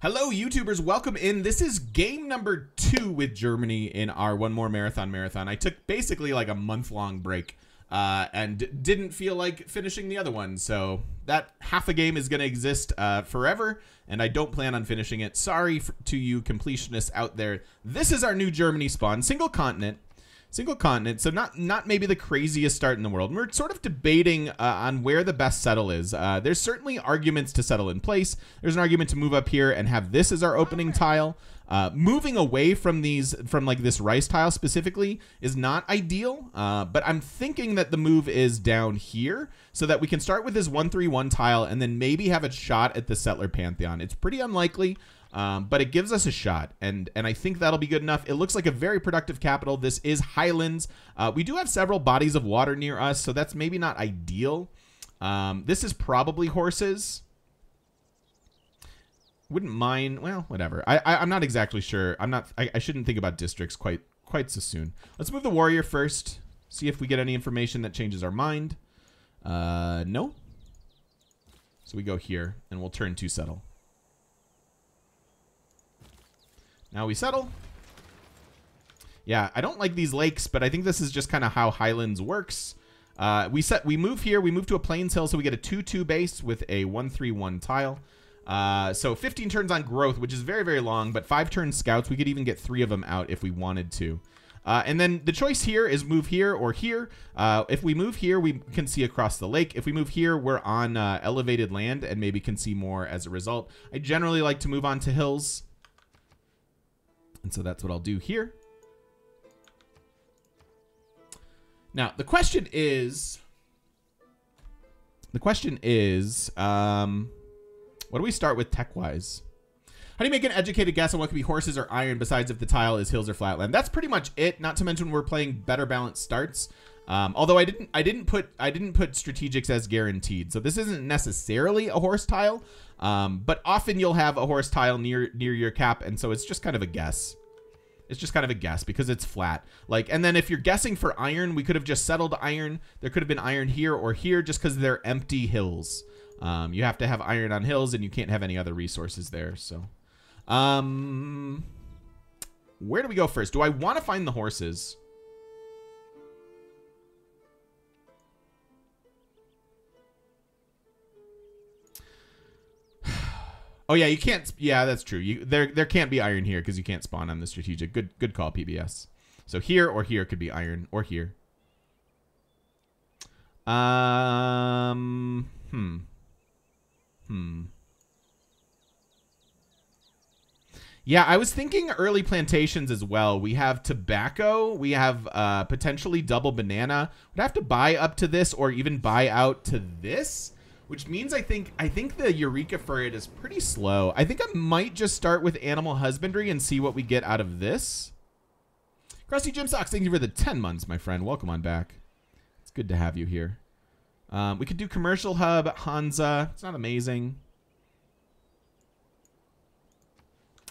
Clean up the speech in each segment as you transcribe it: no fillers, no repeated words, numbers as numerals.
Hello, YouTubers. Welcome in. This is game number 2 with Germany in our One More Marathon Marathon. I took basically like a month-long break and didn't feel like finishing the other one. So that half a game is going to exist forever, and I don't plan on finishing it. Sorry to you completionists out there. This is our new Germany spawn. Single continent. Single continent, so not maybe the craziest start in the world. And we're sort of debating on where the best settle is. There's certainly arguments to settle in place. There's an argument to move up here and have this as our opening tile. Moving away from these, from like this rice tile specifically, is not ideal. But I'm thinking that the move is down here so that we can start with this 1-3-1 tile and then maybe have a shot at the settler pantheon. It's pretty unlikely. But it gives us a shot, and I think that'll be good enough. It looks like a very productive capital. This is Highlands. We do have several bodies of water near us, so that's maybe not ideal. This is probably horses. Wouldn't mind. Well, whatever. I'm not exactly sure. I shouldn't think about districts quite so soon. Let's move the warrior first. See if we get any information that changes our mind. No. So we go here, and we'll turn to settle. Now we settle. Yeah, I don't like these lakes, but I think this is just kind of how Highlands works. We move here. We move to a plains hill, so we get a 2-2 base with a 1-3-1 tile. So 15 turns on growth, which is very, very long, but 5 turn scouts. We could even get 3 of them out if we wanted to. And then the choice here is move here or here. If we move here, we can see across the lake. If we move here, we're on elevated land and maybe can see more as a result. I generally like to move on to hills. And so that's what I'll do here. Now, the question is, what do we start with tech-wise? How do you make an educated guess on what could be horses or iron besides if the tile is hills or flatland? That's pretty much it. Not to mention we're playing better balanced starts. Although I didn't put strategics as guaranteed, so this isn't necessarily a horse tile, but often you'll have a horse tile near your cap, and so it's just kind of a guess. It's just kind of a guess because it's flat. Like, and then if you're guessing for iron, we could have just settled iron. There could have been iron here or here, just because they're empty hills. You have to have iron on hills, and you can't have any other resources there. So, where do we go first? Do I want to find the horses? Oh yeah, you can't. Yeah, that's true. There can't be iron here because you can't spawn on the strategic. Good call, PBS. So here or here could be iron or here. Yeah, I was thinking early plantations as well. We have tobacco. We have potentially double banana. We'd have to buy up to this or even buy out to this. Which means I think the Eureka Furret is pretty slow. I think I might just start with Animal Husbandry and see what we get out of this. Krusty Gym Socks, thank you for the 10 months, my friend. Welcome on back. It's good to have you here. We could do Commercial Hub, Hanza. It's not amazing.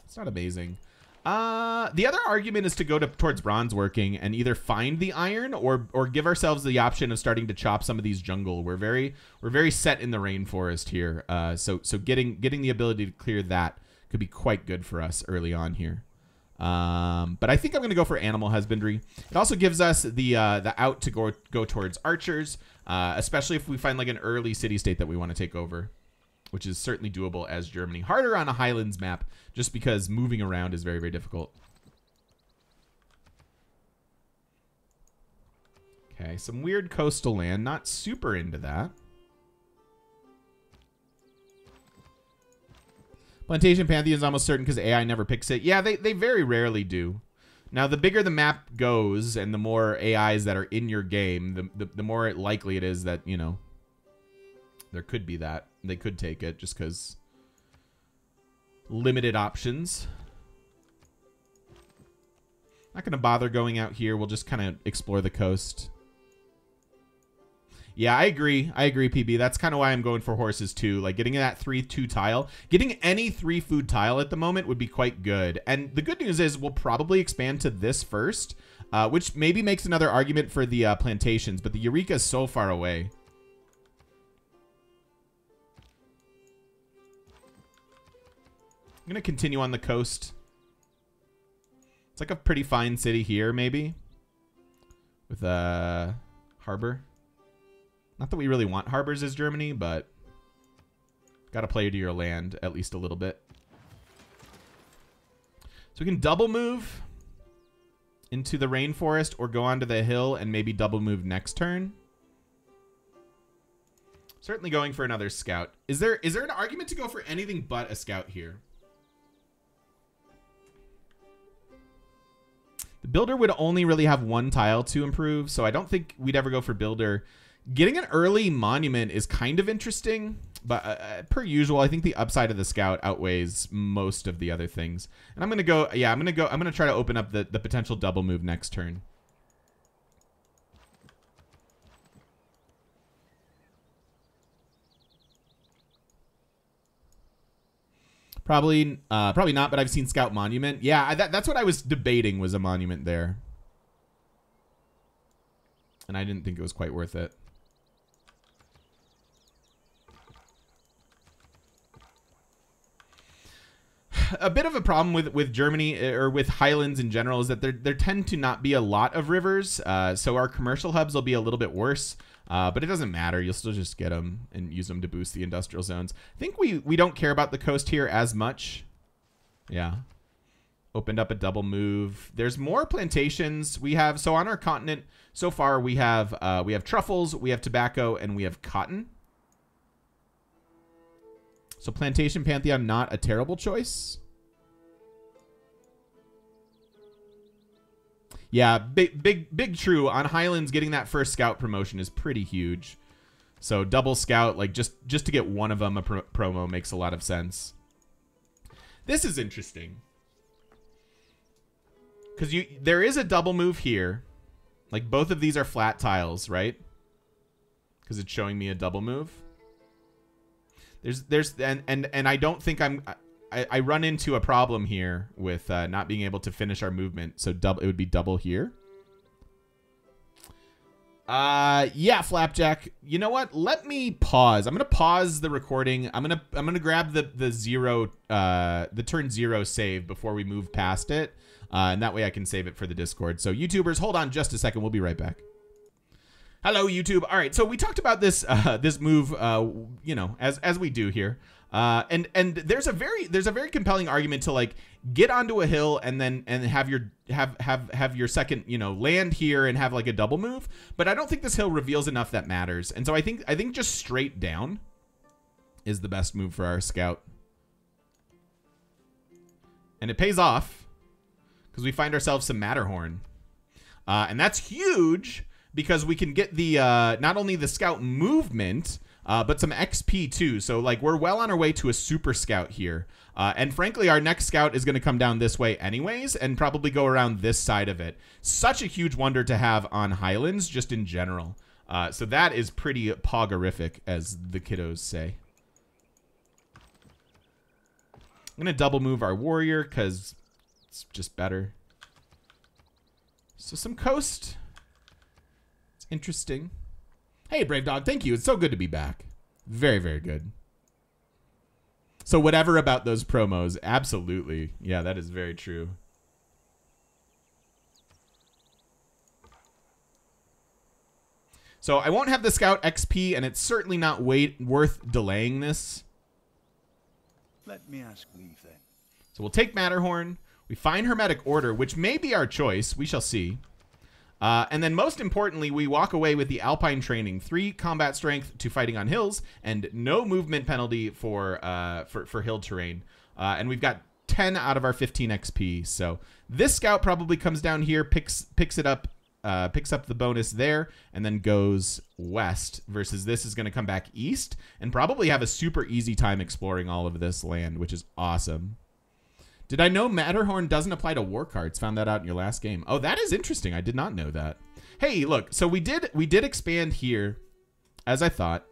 It's not amazing. The other argument is to go towards bronze working and either find the iron or give ourselves the option of starting to chop some of these jungle. We're very set in the rainforest here. So getting the ability to clear that could be quite good for us early on here. But I think I'm going to go for Animal Husbandry. It also gives us the out to go towards archers, especially if we find like an early city state that we want to take over, which is certainly doable as Germany. Harder on a Highlands map, just because moving around is very, very difficult. Okay, some weird coastal land. Not super into that. Plantation Pantheon is almost certain because AI never picks it. Yeah, they very rarely do. Now, the bigger the map goes and the more AIs that are in your game, the more likely it is that, you know, there could be that. They could take it just because limited options. Not going to bother going out here. We'll just kind of explore the coast. Yeah, I agree. I agree, PB. That's kind of why I'm going for horses, too. Like, getting that 3-2 tile. Getting any 3-food tile at the moment would be quite good. And the good news is we'll probably expand to this first, which maybe makes another argument for the plantations. But the Eureka is so far away. I'm gonna continue on the coast. It's like a pretty fine city here, maybe, with a harbor. Not that we really want harbors as Germany, but gotta play to your land at least a little bit. So we can double move into the rainforest or go onto the hill and maybe double move next turn. Certainly going for another scout. Is there an argument to go for anything but a scout here? The builder would only really have one tile to improve, so I don't think we'd ever go for builder. Getting an early monument is kind of interesting, but per usual, I think the upside of the scout outweighs most of the other things. And I'm going to go, yeah, I'm going to try to open up the potential double move next turn. Probably not, but I've seen scout monument. Yeah, that's what I was debating, was a monument there. And I didn't think it was quite worth it. A bit of a problem with Germany, or with highlands in general, is that there tend to not be a lot of rivers, so our commercial hubs will be a little bit worse, but it doesn't matter. You'll still just get them and use them to boost the industrial zones. I think we don't care about the coast here as much. Yeah, opened up a double move. There's more plantations we have. So on our continent so far, we have truffles, we have tobacco, and we have cotton. So Plantation Pantheon, not a terrible choice. Yeah, big true. On Highlands, getting that first scout promotion is pretty huge. So double scout, like just to get one of them a promo makes a lot of sense. This is interesting. Because there is a double move here. Like both of these are flat tiles, right? Because it's showing me a double move. And I don't think I run into a problem here with not being able to finish our movement. So double, it would be double here. Yeah, Flapjack. You know what? Let me pause. I'm gonna pause the recording. I'm gonna grab the turn zero save before we move past it, and that way I can save it for the Discord. So YouTubers, hold on just a second. We'll be right back. Hello, YouTube. All right, so we talked about this this move, you know, as we do here, and there's a very compelling argument to like get onto a hill and then have your second, you know, land here and have like a double move. But I don't think this hill reveals enough that matters, and so I think just straight down is the best move for our scout, and it pays off because we find ourselves some Matterhorn, and that's huge. Because we can get the not only the scout movement, but some XP too. So like we're well on our way to a super scout here. And frankly, our next scout is going to come down this way anyways and probably go around this side of it. Such a huge wonder to have on Highlands just in general. So that is pretty pogorific, as the kiddos say. I'm going to double move our warrior because it's just better. So some coast... Interesting. Hey, Brave Dog, thank you. It's so good to be back. Very, very good. So whatever about those promos, absolutely. Yeah, that is very true. So I won't have the scout XP, and it's certainly not worth delaying this. Let me ask leave then. So we'll take Matterhorn. We find Hermetic Order, which may be our choice. We shall see. And then most importantly, we walk away with the Alpine training, 3 combat strength to fighting on hills and no movement penalty for hill terrain. And we've got 10 out of our 15 XP. So this scout probably comes down here, picks it up, picks up the bonus there, and then goes west versus this is going to come back east and probably have a super easy time exploring all of this land, which is awesome. Did I know Matterhorn doesn't apply to war cards? Found that out in your last game. Oh, that is interesting. I did not know that. Hey, look. So we did expand here, as I thought.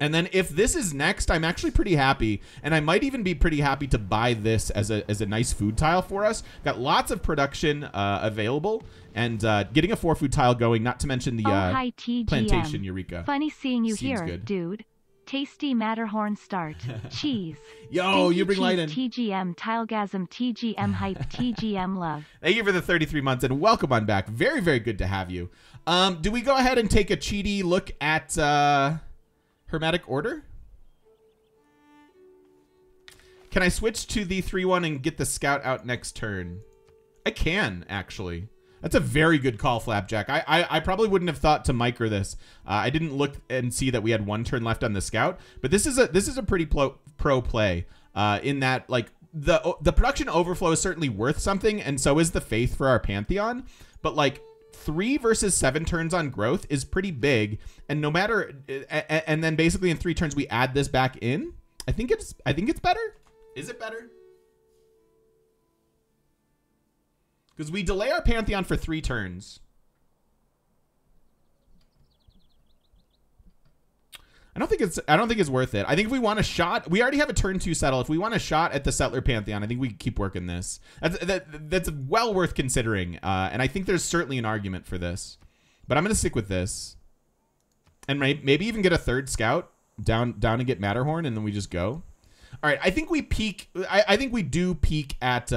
And then if this is next, I'm actually pretty happy. And I might even be pretty happy to buy this as a nice food tile for us. Got lots of production available. And getting a 4 food tile going, not to mention the plantation Eureka. Funny seeing you here, dude. Tasty Matterhorn start. Cheese. Yo, you bring light in. TGM Tilegasm, TGM Hype, TGM Love. Thank you for the 33 months and welcome on back. Very, very good to have you. Do we go ahead and take a cheaty look at Hermetic Order? Can I switch to the 3-1 and get the scout out next turn? I can, actually. That's a very good call, Flapjack. I probably wouldn't have thought to micro this. I didn't look and see that we had one turn left on the scout, but this is a pretty pro play in that, like, the production overflow is certainly worth something, and so is the faith for our Pantheon. But like 3 versus 7 turns on growth is pretty big, and no matter, and then basically in 3 turns we add this back in. I think it's better. Is it better? Because we delay our Pantheon for 3 turns. I don't think it's worth it. I think if we want a shot, we already have a turn 2 settle. If we want a shot at the Settler Pantheon, I think we keep working this. That's well worth considering. And I think there's certainly an argument for this. But I'm going to stick with this. And maybe even get a 3rd scout down and get Matterhorn, and then we just go. All right, I think we peak. I think we do peak at...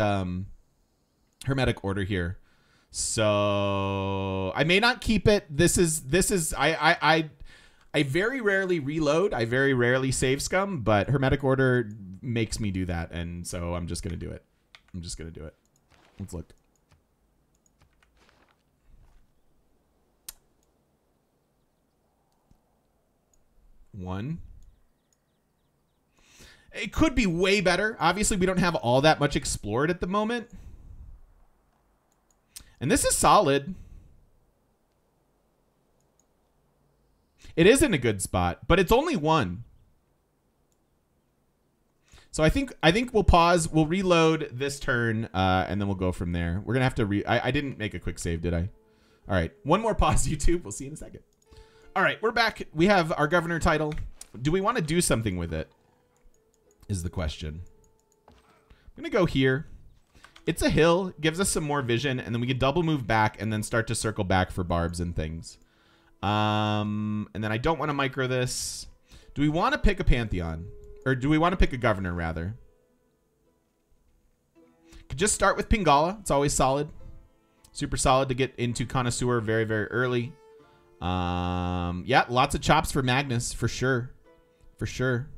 Hermetic Order here, so I may not keep it. This is I very rarely reload. I very rarely save scum, but Hermetic Order makes me do that, and so I'm just gonna do it. Let's look. One. It could be way better. Obviously, we don't have all that much explored at the moment. And this is solid. It is in a good spot, but it's only 1. So I think we'll pause. We'll reload this turn, and then we'll go from there. We're gonna have to I didn't make a quick save, did I? All right, one more pause, YouTube. We'll see you in a second. All right, we're back. We have our governor title. Do we want to do something with it? Is the question. I'm gonna go here. It's a hill, gives us some more vision, and then we can double move back and then start to circle back for barbs and things. And then I don't want to micro this. Do we want to pick a Pantheon? Or do we want to pick a governor, rather? Could just start with Pingala. It's always solid. Super solid to get into Connoisseur very, very early. Yeah, lots of chops for Magnus, for sure. For sure.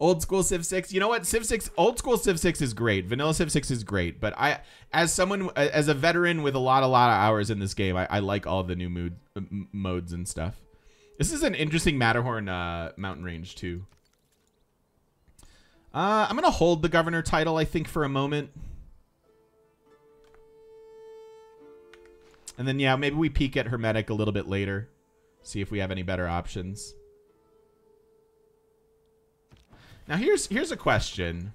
Old school Civ 6. You know what? Civ 6, old school Civ 6 is great. Vanilla Civ 6 is great. But I, as a veteran with a lot of hours in this game, I like all the new modes and stuff. This is an interesting Matterhorn mountain range too. I'm gonna hold the governor title, I think, for a moment. And then yeah, maybe we peek at Hermetic a little bit later. See if we have any better options. Now here's a question.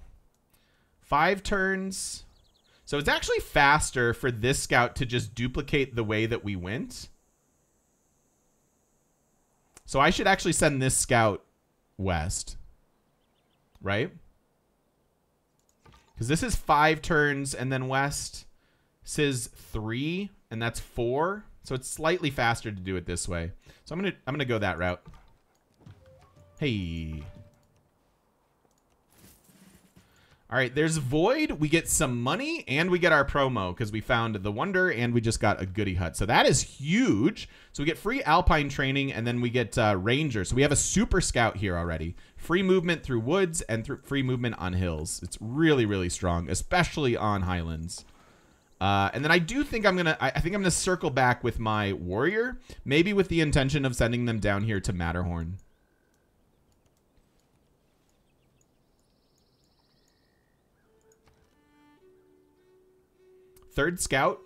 5 turns. So it's actually faster for this scout to just duplicate the way that we went. So I should actually send this scout west, right? Because this is 5 turns and then west. This is 3 and that's 4. So it's slightly faster to do it this way. So I'm gonna go that route. Hey. All right, there's Void. We get some money, and we get our promo because we found the Wonder, and we just got a Goody Hut. So that is huge. So we get free Alpine training, and then we get Ranger. So we have a Super Scout here already. Free movement through woods and through free movement on hills. It's really, really strong, especially on highlands. And then I do think I'm gonna circle back with my Warrior, maybe with the intention of sending them down here to Matterhorn. Third scout.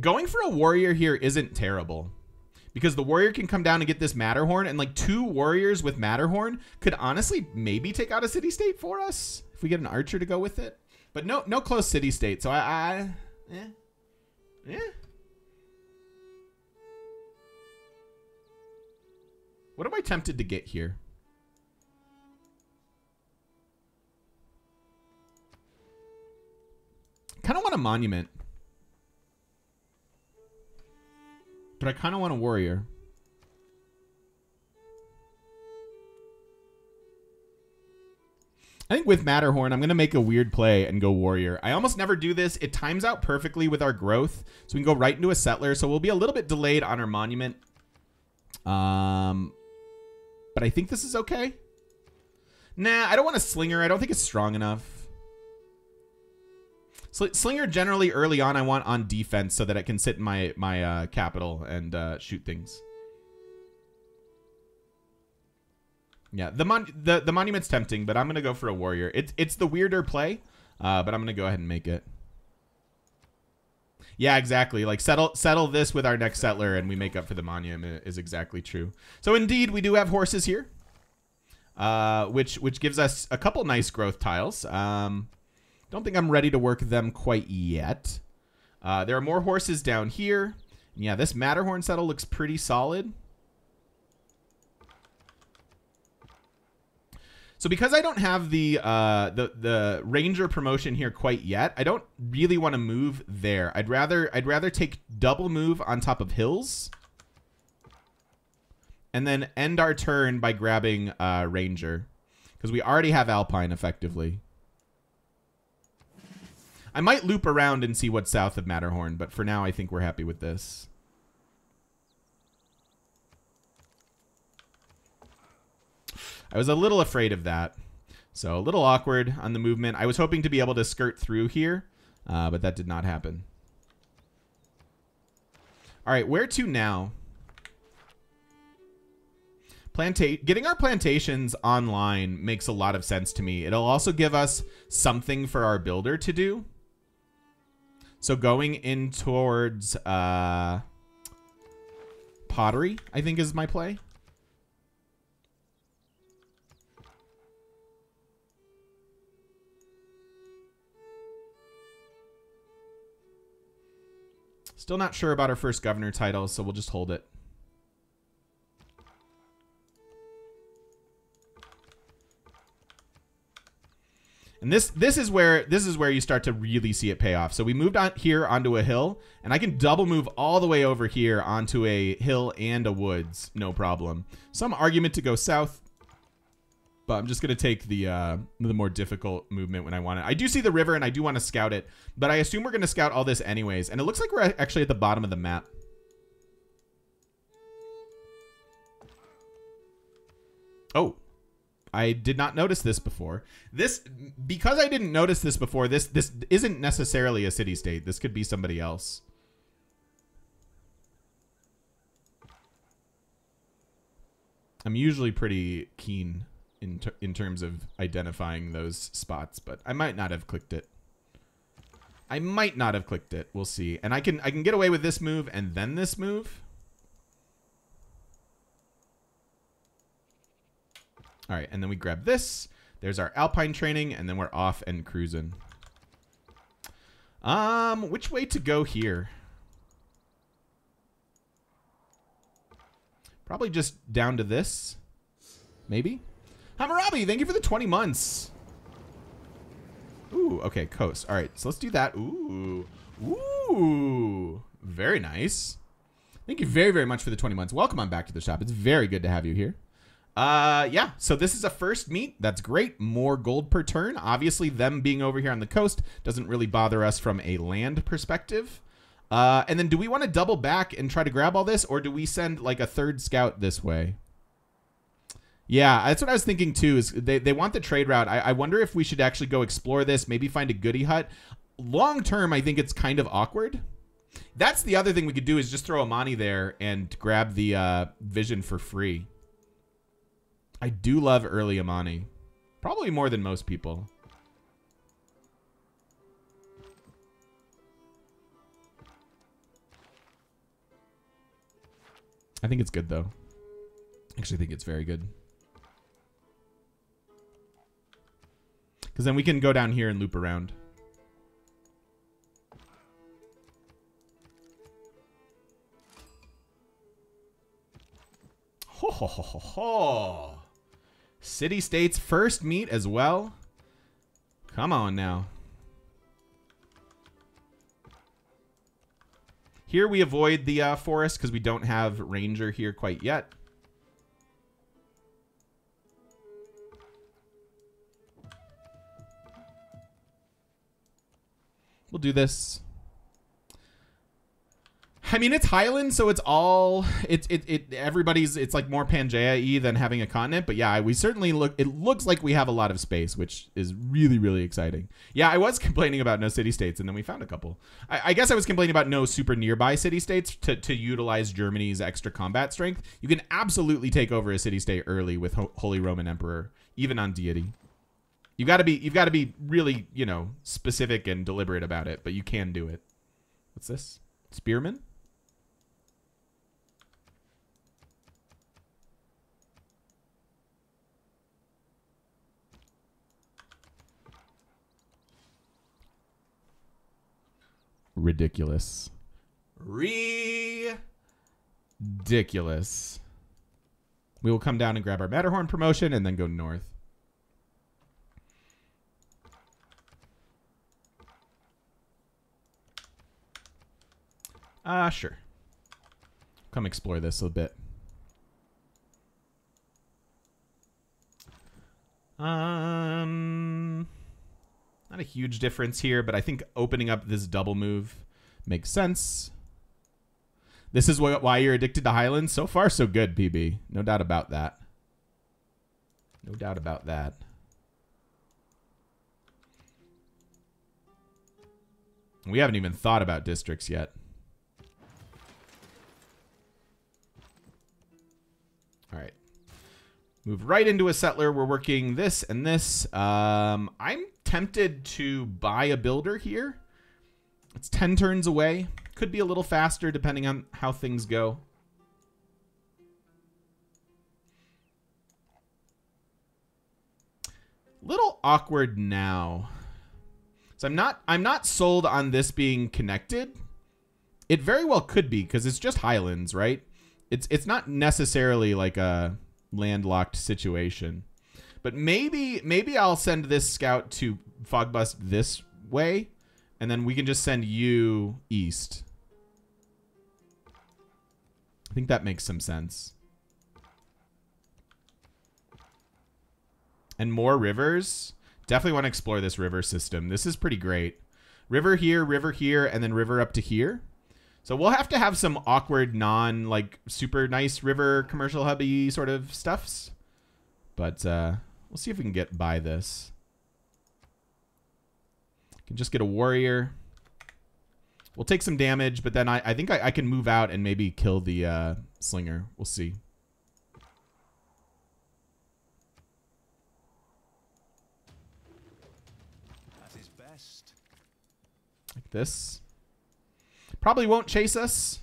Going for a warrior here isn't terrible because the warrior can come down and get this Matterhorn, and like 2 warriors with Matterhorn could honestly maybe take out a city state for us if we get an archer to go with it. But no close city state, so yeah. What am I tempted to get here? Kind of want a monument, but I kind of want a warrior. I think with Matterhorn, I'm going to make a weird play and go warrior. I almost never do this. It times out perfectly with our growth, so we can go right into a settler. So we'll be a little bit delayed on our monument. But I think this is okay. Nah, I don't want a slinger. I don't think it's strong enough. Slinger generally early on I want on defense so that it can sit in my capital and shoot things. Yeah, the monument's tempting, but I'm going to go for a warrior. It's the weirder play, but I'm going to go ahead and make it. Yeah, exactly. Like settle this with our next settler and we make up for the monument is exactly true. So indeed, we do have horses here, which gives us a couple nice growth tiles. Don't think I'm ready to work them quite yet. There are more horses down here. Yeah, this Matterhorn settle looks pretty solid. So because I don't have the Ranger promotion here quite yet, I don't really want to move there. I'd rather take double move on top of hills and then end our turn by grabbing Ranger, because we already have Alpine effectively. I might loop around and see what's south of Matterhorn, but for now I think we're happy with this. I was a little afraid of that, so a little awkward on the movement. I was hoping to be able to skirt through here, but that did not happen. All right, where to now? Getting our plantations online makes a lot of sense to me. It'll also give us something for our builder to do. So going in towards pottery, I think, is my play. Still not sure about our first governor title, so we'll just hold it. And this is where you start to really see it pay off. So we moved on here onto a hill, and I can double move all the way over here onto a hill and a woods, no problem. Some argument to go south, but I'm just gonna take the more difficult movement when I want it. I do see the river and I do want to scout it, but I assume we're gonna scout all this anyways. And it looks like we're actually at the bottom of the map. Oh, I did not notice this before. Because I didn't notice this before, this isn't necessarily a city state. This could be somebody else. I'm usually pretty keen in terms of identifying those spots, but I might not have clicked it. I might not have clicked it. We'll see. And I can get away with this move and then this move. All right, and then we grab this. There's our Alpine training, and then we're off and cruising. Which way to go here? Probably just down to this, maybe. Hammurabi, thank you for the 20 months. Ooh, okay, coast. All right, so let's do that. Ooh, ooh, very nice. Thank you very, very much for the 20 months. Welcome on back to the shop. It's very good to have you here. Yeah, so this is a first meet. That's great. More gold per turn. Obviously, them being over here on the coast doesn't really bother us from a land perspective. And then do we want to double back and try to grab all this, or do we send like a third scout this way? Yeah, that's what I was thinking too, is they want the trade route. I wonder if we should actually go explore this, maybe find a goodie hut. Long term, I think it's kind of awkward. That's the other thing we could do, is just throw Amani there and grab the vision for free. I do love early Amani, probably more than most people. I think it's good though. Actually, I think it's very good. Because then we can go down here and loop around. Ho, ho, ho, ho, ho. City states first meet as well. Come on now. Here we avoid the forest because we don't have Ranger here quite yet. We'll do this. I mean, it's Highland, so it's all it's like more Pangea-y than having a continent. But yeah, we certainly look. It looks like we have a lot of space, which is really, really exciting. Yeah, I was complaining about no city-states, and then we found a couple. I guess I was complaining about no super nearby city-states to utilize Germany's extra combat strength. You can absolutely take over a city-state early with Holy Roman Emperor, even on Deity. You've got to be really, you know, specific and deliberate about it, but you can do it. What's this? Spearman? Ridiculous. Ridiculous. We will come down and grab our Matterhorn promotion and then go north. Sure. Come explore this a bit. Not a huge difference here, but I think opening up this double move makes sense. This is why you're addicted to Highland. So far, so good, PB. No doubt about that. No doubt about that. We haven't even thought about districts yet. All right, move right into a settler. We're working this and this. I'm tempted to buy a builder here. It's 10 turns away. Could be a little faster depending on how things go. Little awkward now. So I'm not sold on this being connected. It very well could be because it's just Highlands, right? It's not necessarily like a landlocked situation, but maybe I'll send this scout to Fogbust this way, and then we can just send you east. I think that makes some sense. And more rivers. Definitely want to explore this river system. This is pretty great. River here, and then river up to here. So we'll have to have some awkward, non, like, super nice river commercial hubby sort of stuffs. But we'll see if we can get by this. Can just get a warrior. We'll take some damage, but then I think I can move out and maybe kill the slinger. We'll see. That is best. Like this. Probably won't chase us.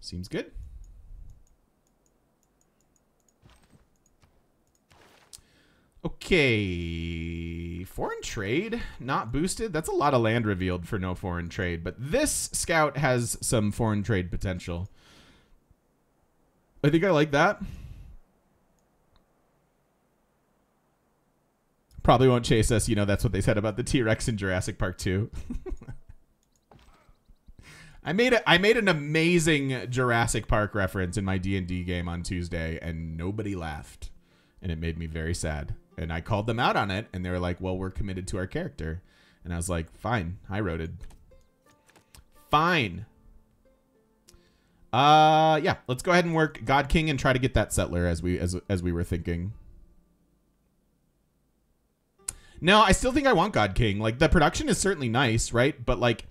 Seems good. Okay. Foreign trade not boosted. That's a lot of land revealed for no foreign trade, but this scout has some foreign trade potential. I think I like that. Probably won't chase us. You know, that's what they said about the T-Rex in Jurassic Park 2. I made an amazing Jurassic Park reference in my D&D game on Tuesday, and nobody laughed. And it made me very sad. And I called them out on it, and they were like, well, we're committed to our character. And I was like, fine. I wrote it. Fine. Yeah, let's go ahead and work God King and try to get that settler as we were thinking. No, I still think I want God King. Like, the production is certainly nice, right? But like,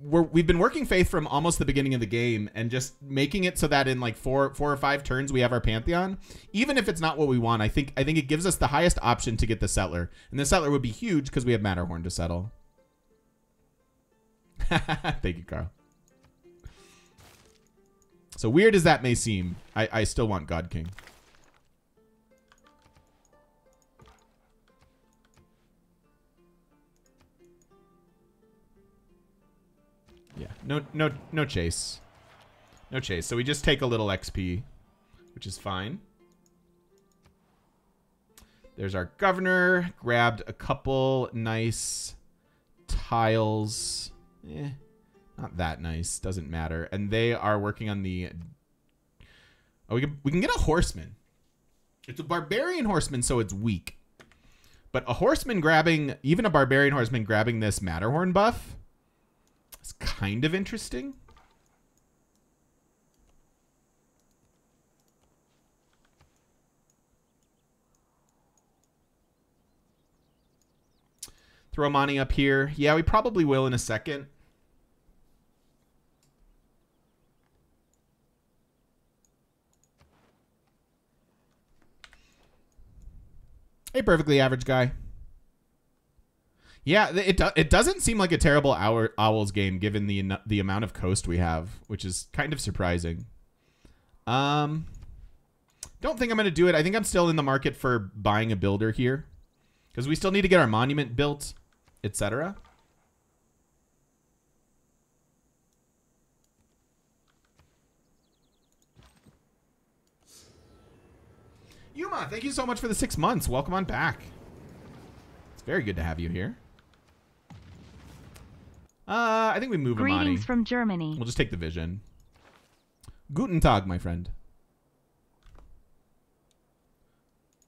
we've been working Faith from almost the beginning of the game and just making it so that in like four or five turns we have our Pantheon. Even if it's not what we want, I think it gives us the highest option to get the settler, and the settler would be huge because we have Matterhorn to settle. Thank you, Carl. So weird as that may seem, I still want God King. Yeah, no chase. No chase. So we just take a little XP, which is fine. There's our governor. Grabbed a couple nice tiles. Eh, Not that nice. Doesn't matter. And they are working on the... Oh, we can get a horseman. It's a barbarian horseman, so it's weak. But a horseman grabbing... Even a barbarian horseman grabbing this Matterhorn buff is kind of interesting. Throw Amani up here. Yeah, we probably will in a second. A perfectly average guy. Yeah, it doesn't seem like a terrible Owls game given the amount of coast we have, which is kind of surprising. Don't think I'm going to do it. I think I'm still in the market for buying a builder here because we still need to get our monument built, etc. Yuma, thank you so much for the 6 months. Welcome on back. It's very good to have you here. I think we move Greetings Amani. Greetings from Germany. We'll just take the vision. Guten Tag, my friend.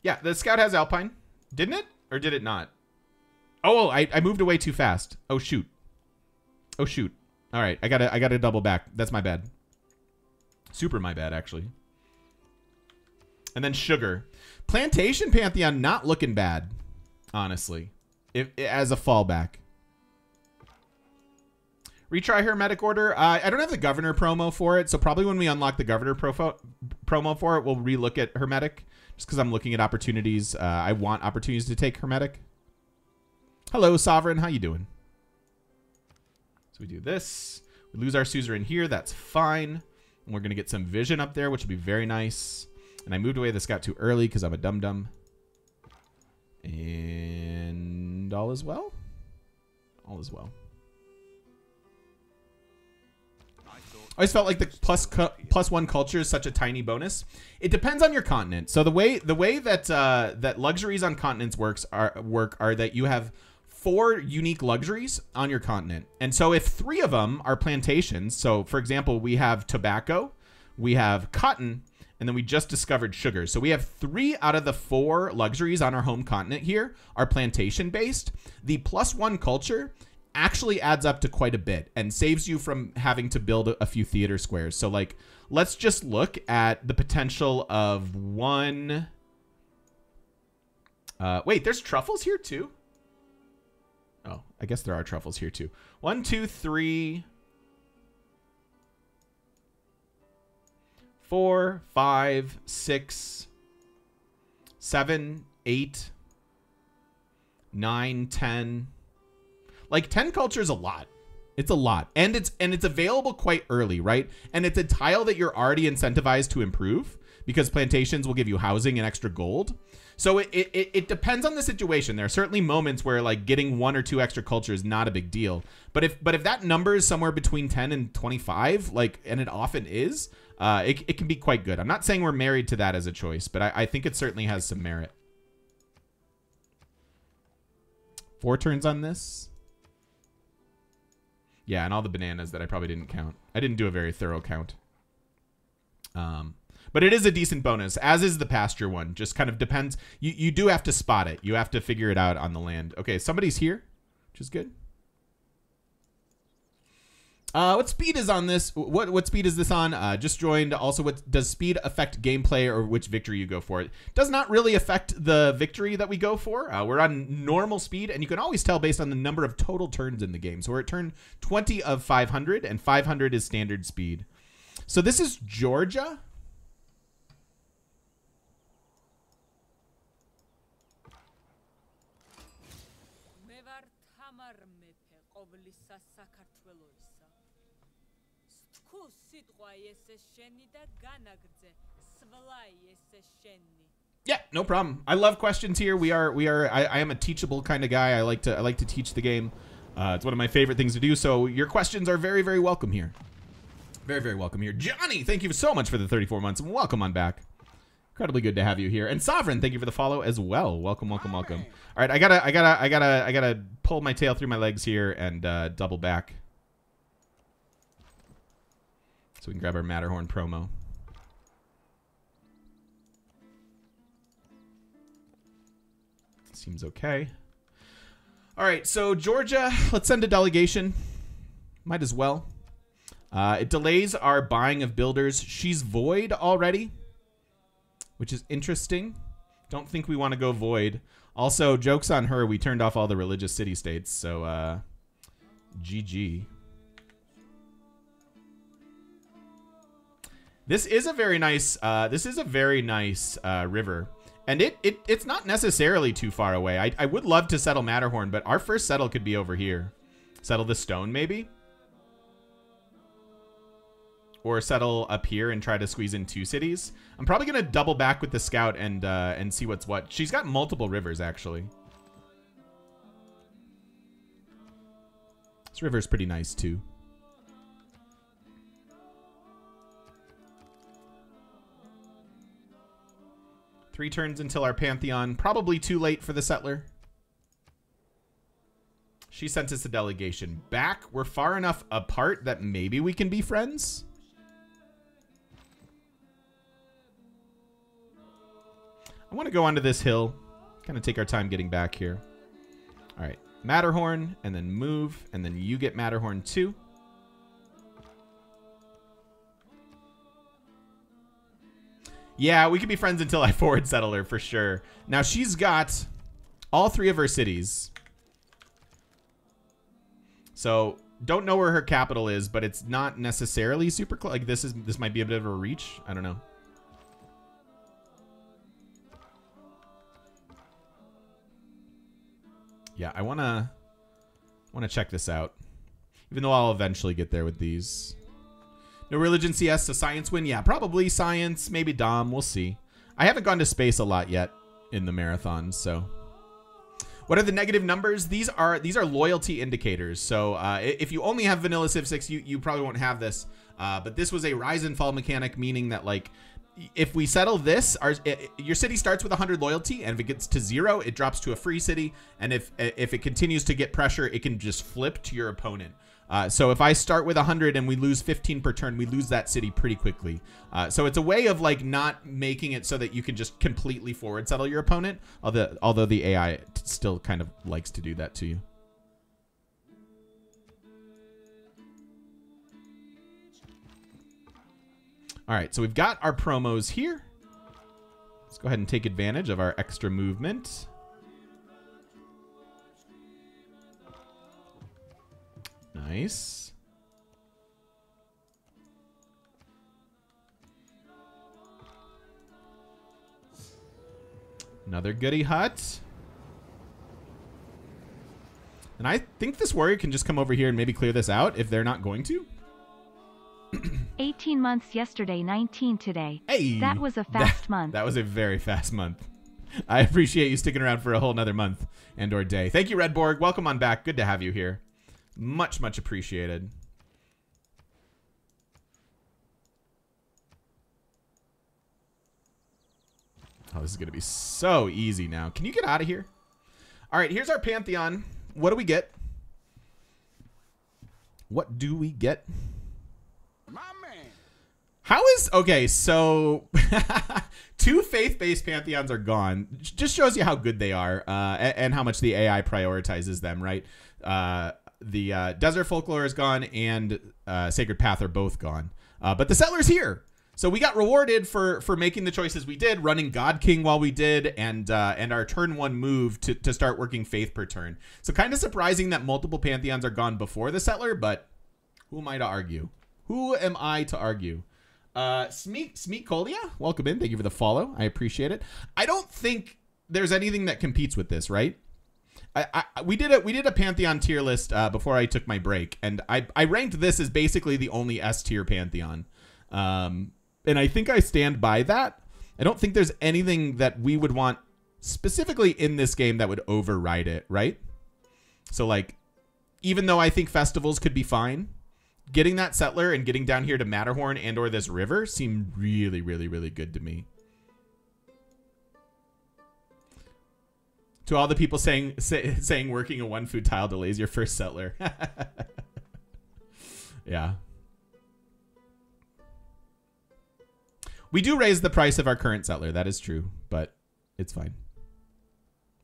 Yeah, the scout has Alpine. Didn't it? Or did it not? Oh, I moved away too fast. Oh, shoot. Oh, shoot. All right, I gotta double back. That's my bad. Super my bad, actually. And then sugar. Plantation Pantheon not looking bad, honestly, if as a fallback. Retry Hermetic Order. I don't have the Governor promo for it, so probably when we unlock the Governor promo for it, we'll relook at Hermetic, just because I'm looking at opportunities. I want opportunities to take Hermetic. Hello, Sovereign. How you doing? So we do this. We lose our Suzerain here. That's fine. And we're going to get some Vision up there, which will be very nice. And I moved away the scout too early because I'm a dum-dum. And all is well? All is well. I always felt like the plus one culture is such a tiny bonus. It depends on your continent. So the way that luxuries on continents work are that you have 4 unique luxuries on your continent. And so if 3 of them are plantations, so for example, we have tobacco, we have cotton, and then we just discovered sugar. So we have 3 out of the 4 luxuries on our home continent here are plantation-based. The +1 culture actually adds up to quite a bit and saves you from having to build a few theater squares. So, like, let's just look at the potential of one... wait, there's truffles here too? Oh, I guess there are truffles here too. 1, 2, 3... 4, 5, 6, 7, 8, 9, 10. Like 10 culture is a lot. It's a lot. And it's available quite early, right? And it's a tile that you're already incentivized to improve because plantations will give you housing and extra gold. So it depends on the situation. There are certainly moments where like getting 1 or 2 extra culture is not a big deal. But if that number is somewhere between 10 and 25, like, and it often is, it can be quite good. I'm not saying we're married to that as a choice, but I think it certainly has some merit. 4 turns on this. Yeah, and all the bananas that I probably didn't count. I didn't do a very thorough count. But it is a decent bonus, as is the pasture one. Just kind of depends. You do have to spot it. You have to figure it out on the land. Okay, somebody's here, which is good. What speed is on this? What speed is this on? Just joined. Also, what does speed affect gameplay or which victory you go for? It does not really affect the victory that we go for. We're on normal speed, and you can always tell based on the number of total turns in the game. So we're at turn 20 of 500, and 500 is standard speed. So this is Georgia. Yeah, no problem. I love questions here. I am a teachable kind of guy. I like to teach the game. It's one of my favorite things to do. So your questions are very, very welcome here. Very, very welcome here. Johnny, thank you so much for the 34 months and welcome on back. Incredibly good to have you here. And Sovereign, thank you for the follow as well. Welcome, welcome, welcome. All right, I gotta pull my tail through my legs here and double back. So we can grab our Matterhorn promo. Seems okay. All right, so Georgia, let's send a delegation. Might as well. It delays our buying of builders. She's void already, which is interesting. Don't think we want to go void. Also, joke's on her. We turned off all the religious city-states, so GG. This is a very nice. This is a very nice river, and it's not necessarily too far away. I would love to settle Matterhorn, but our first settle could be over here. Settle the stone, maybe. Or settle up here and try to squeeze in 2 cities. I'm probably gonna double back with the scout and see what's what. She's got multiple rivers actually. This river's pretty nice too. Three turns until our Pantheon. Probably too late for the settler. She sent us a delegation back. We're far enough apart that maybe we can be friends. I want to go onto this hill. Kind of take our time getting back here. All right. Matterhorn, and then move, and then you get Matterhorn too. Yeah, we could be friends until I forward settle her for sure. Now she's got all 3 of her cities. So don't know where her capital is, but it's not necessarily super close. Like this might be a bit of a reach. I don't know. Yeah, I wanna check this out. Even though I'll eventually get there with these. No religion CS, so science win? Yeah, probably science, maybe Dom, we'll see. I haven't gone to space a lot yet in the marathon, so. What are the negative numbers? These are loyalty indicators. So if you only have vanilla Civ 6, you probably won't have this. But this was a rise and fall mechanic, meaning that like, if we settle this, your city starts with 100 loyalty, and if it gets to 0, it drops to a free city. And if it continues to get pressure, it can just flip to your opponent. So if I start with 100 and we lose 15 per turn, we lose that city pretty quickly. So it's a way of like not making it so that you can just completely forward settle your opponent. Although the AI still kind of likes to do that to you. All right, so we've got our promos here. Let's go ahead and take advantage of our extra movement. Nice. Another goody hut. And I think this warrior can just come over here and maybe clear this out if they're not going to. 18 months yesterday, 19 today. Hey, that was a fast month. That was a very fast month. I appreciate you sticking around for a whole another month and or day. Thank you, Redborg. Welcome on back. Good to have you here. Much, much appreciated. Oh, this is going to be so easy now. Can you get out of here? All right, here's our Pantheon. What do we get? What do we get? How is... Okay, so... 2 faith-based pantheons are gone. Just shows you how good they are and how much the AI prioritizes them, right? The Desert Folklore is gone and Sacred Path are both gone. But the Settler's here. So we got rewarded for making the choices we did, running God King while we did, and our turn 1 move to start working faith per turn. So kind of surprising that multiple pantheons are gone before the Settler, but who am I to argue? Who am I to argue? Smeek Kolia, welcome in. Thank you for the follow. I appreciate it. I don't think there's anything that competes with this, right? We did a Pantheon tier list before I took my break, and I ranked this as basically the only S tier Pantheon, and I think I stand by that. I don't think there's anything that we would want specifically in this game that would override it, right? So like, even though I think festivals could be fine, getting that settler and getting down here to Matterhorn and or this river seem really, really, really good to me. To all the people saying working a 1 food tile delays your first settler. Yeah. We do raise the price of our current settler. That is true, but it's fine.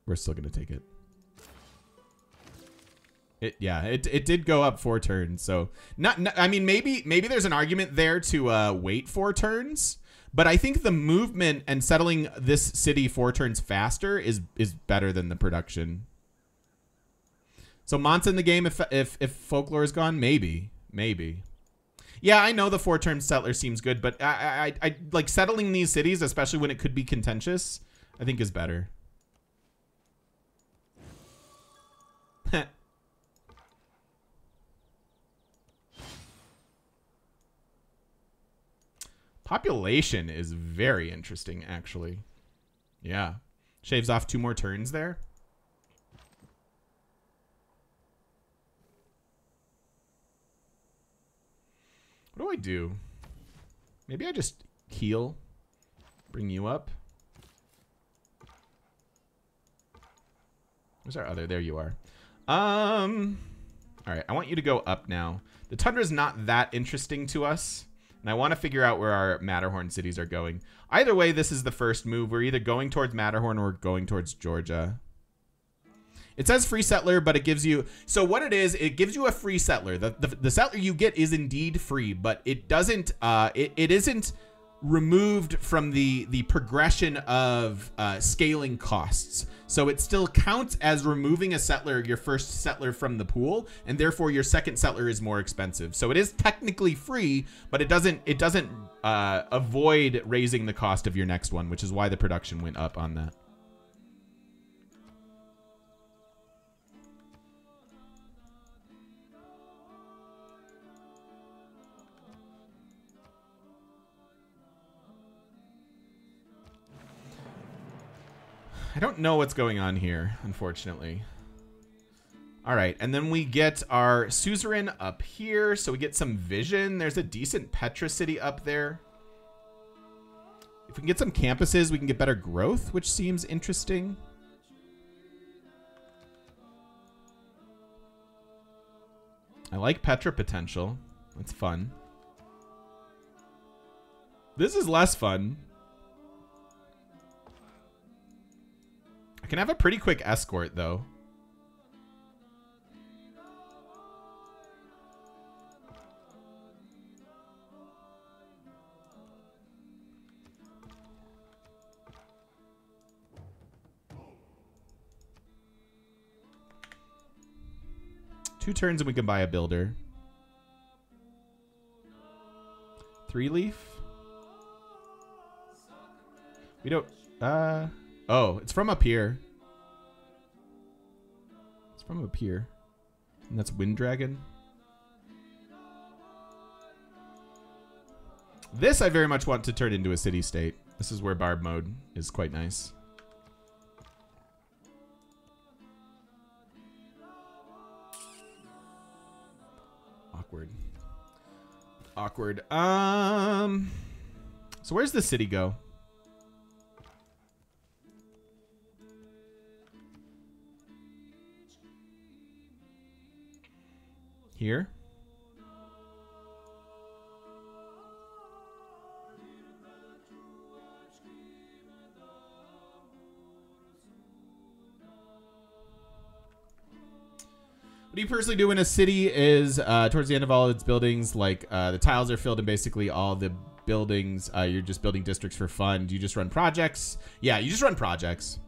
We're still going to take it. It did go up 4 turns, so not I mean, maybe there's an argument there to wait 4 turns, but I think the movement and settling this city 4 turns faster is better than the production. So Mont's in the game if folklore is gone, maybe. Yeah, I know the 4 turn settler seems good, but I like settling these cities, especially when it could be contentious, I think is better. Population is very interesting, actually. Yeah. Shaves off 2 more turns there. What do I do? Maybe I just heal. Bring you up. Where's our other? There you are. All right. I want you to go up now. The tundra's not that interesting to us. And I want to figure out where our Matterhorn cities are going. Either way, this is the first move. We're either going towards Matterhorn or going towards Georgia. It says free settler, but it gives you... So what it is, it gives you a free settler. The settler you get is indeed free, but it doesn't... It isn't removed from the progression of scaling costs. So it still counts as removing a settler, your first settler from the pool, and therefore your second settler is more expensive. So it is technically free, but it doesn't avoid raising the cost of your next one, which is why the production went up on that. I don't know what's going on here, unfortunately. All right, and then we get our suzerain up here, so we get some vision. There's a decent Petra city up there. If we can get some campuses, we can get better growth, which seems interesting. I like Petra potential. That's fun. This is less fun. I can have a pretty quick escort, though. Two turns and we can buy a builder. 3-leaf? We don't... Oh, it's from up here. It's from up here. And that's Wind Dragon. This I very much want to turn into a city-state. This is where barb mode is quite nice. Awkward. Awkward. So where's the city go? Here. What do you personally do when a city is towards the end of all its buildings? Like the tiles are filled and basically all the buildings, you're just building districts for fun. Do you just run projects? Yeah, you just run projects.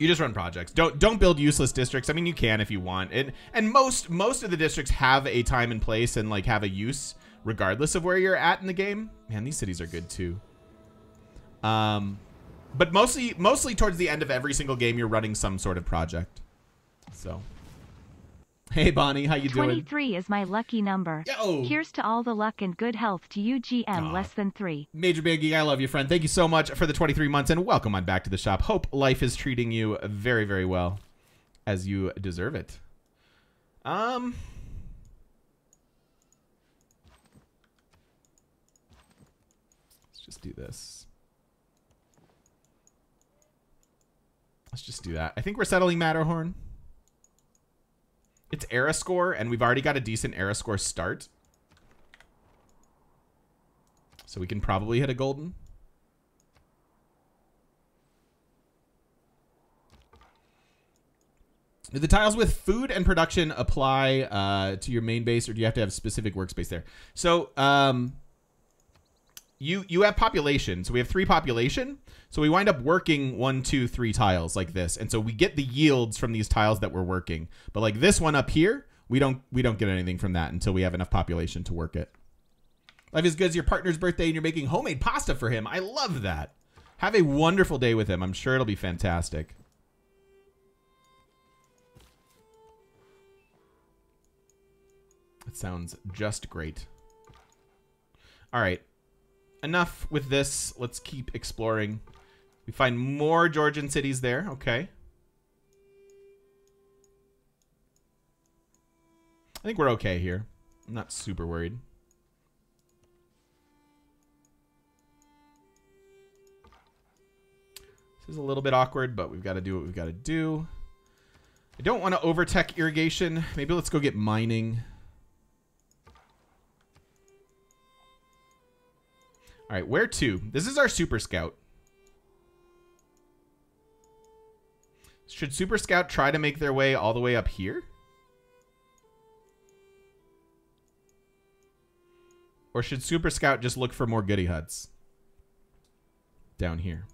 You just run projects. Don't build useless districts. I mean, you can if you want. And most of the districts have a time and place and like have a use regardless of where you're at in the game. Man, these cities are good too. But mostly towards the end of every single game, you're running some sort of project. So, hey Bonnie, how you doing? 23 is my lucky number. Yo. Here's to all the luck and good health to you, GM less than 3. Major Biggie, I love you, friend. Thank you so much for the 23 months and welcome on back to the shop. Hope life is treating you very, very well as you deserve it. Let's just do this. Let's just do that. I think we're settling Matterhorn. It's era score, and we've already got a decent era score start. So So we can probably hit a golden. Do the tiles with food and production apply to your main base, or do you have to have a specific workspace there? So you have population. So we have 3 population. So we wind up working 1, 2, 3 tiles like this. And so we get the yields from these tiles that we're working. But like this one up here, we don't get anything from that until we have enough population to work it. Life is good as your partner's birthday and you're making homemade pasta for him. I love that. Have a wonderful day with him. I'm sure it'll be fantastic. That sounds just great. All right. Enough with this. Let's keep exploring. We find more Georgian cities there. Okay. I think we're okay here. I'm not super worried. This is a little bit awkward, but we've got to do what we've got to do. I don't want to overtech irrigation. Maybe let's go get mining. All right, where to? This is our Super Scout. Should Super Scout try to make their way all the way up here? Or should Super Scout just look for more goody huts? Down here.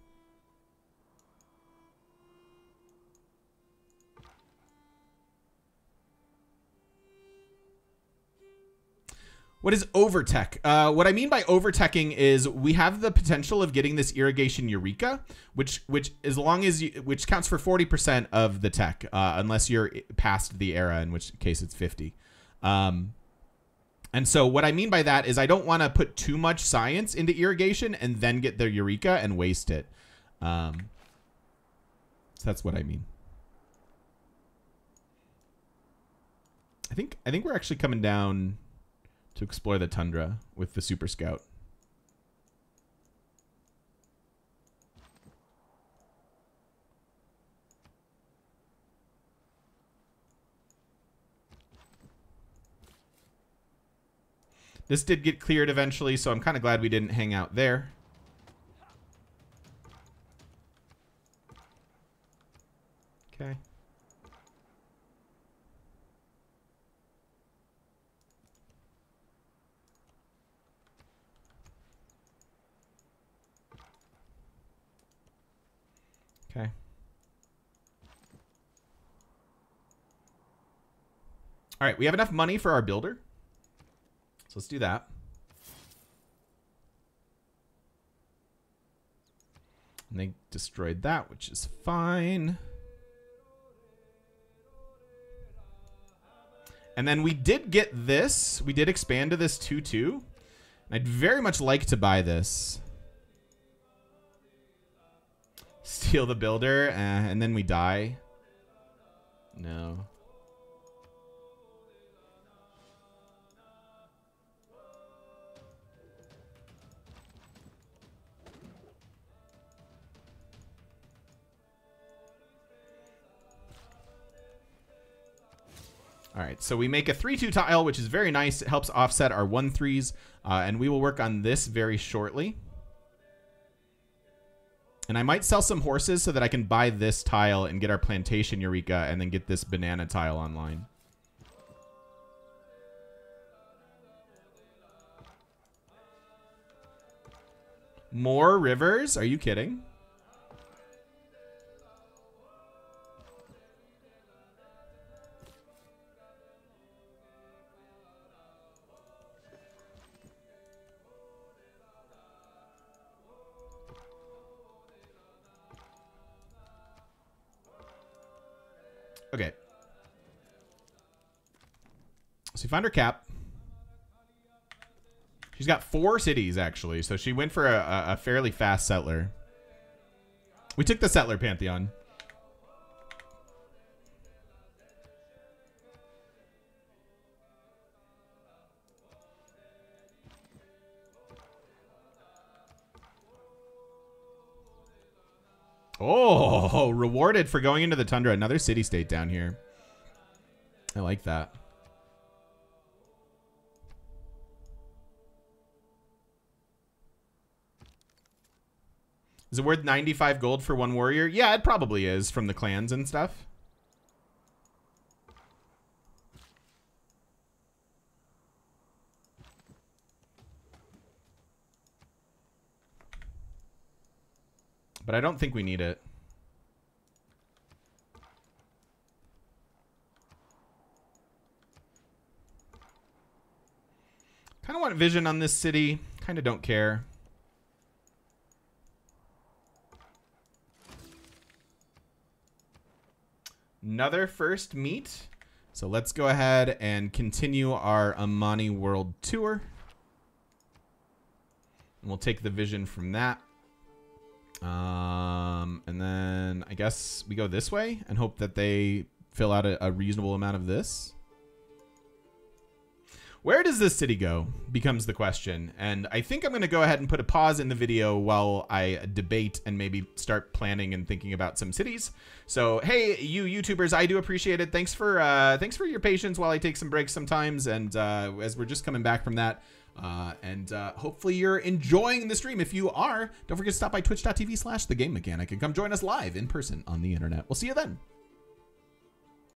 What is overtech? What I mean by overteching is we have the potential of getting this irrigation Eureka, which as long as you, which counts for 40% of the tech, unless you're past the era, in which case it's 50. And so what I mean by that is I don't want to put too much science into irrigation and then get the Eureka and waste it. So that's what I mean. I think we're actually coming down to explore the tundra with the Super Scout. This did get cleared eventually, so I'm kind of glad we didn't hang out there. Okay. Okay. All right, we have enough money for our builder. So let's do that. And they destroyed that, which is fine. And then we did get this. We did expand to this 2-2. And I'd very much like to buy this. Steal the builder, and then we die. No. All right, so we make a 3-2 tile, which is very nice. It helps offset our 1-3s, and we will work on this very shortly. And I might sell some horses so that I can buy this tile and get our plantation Eureka and then get this banana tile online. More rivers? Are you kidding? Okay. So we found her cap. She's got 4 cities, actually. So she went for a fairly fast settler. We took the settler pantheon. Oh, rewarded for going into the tundra. Another city-state down here. I like that. Is it worth 95 gold for one warrior? Yeah, it probably is from the clans and stuff. But I don't think we need it. Kind of want vision on this city. Kind of don't care. Another first meet. So let's go ahead and continue our Amani World Tour. And we'll take the vision from that. And then I guess we go this way and hope that they fill out a reasonable amount of this. Where does this city go becomes the question. And I think I'm going to go ahead and put a pause in the video while I debate and maybe start planning and thinking about some cities. So, hey, you YouTubers, I do appreciate it. Thanks for, thanks for your patience while I take some breaks sometimes. And as we're just coming back from that. Hopefully you're enjoying the stream. If you are, don't forget to stop by twitch.tv/thegamemechanic and come join us live in person on the internet. We'll see you then.